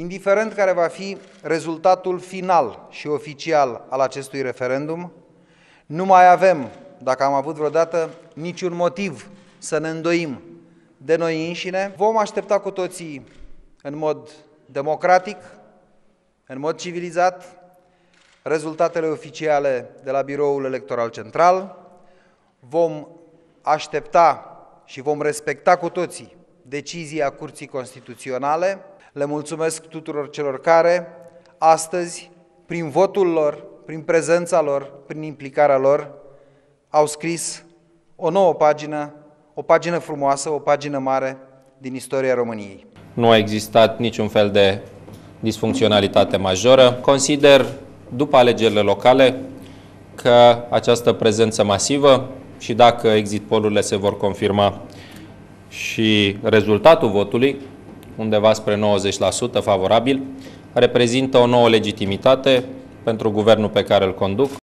Indiferent care va fi rezultatul final și oficial al acestui referendum, nu mai avem, dacă am avut vreodată, niciun motiv să ne îndoim de noi înșine. Vom aștepta cu toții în mod democratic, în mod civilizat, rezultatele oficiale de la Biroul Electoral Central. Vom aștepta și vom respecta cu toții decizia Curții Constituționale. Le mulțumesc tuturor celor care, astăzi, prin votul lor, prin prezența lor, prin implicarea lor, au scris o nouă pagină, o pagină frumoasă, o pagină mare din istoria României. Nu a existat niciun fel de disfuncționalitate majoră. Consider, după alegerile locale, că această prezență masivă și dacă exit polurile se vor confirma și rezultatul votului, undeva spre 90% favorabil, reprezintă o nouă legitimitate pentru guvernul pe care îl conduc.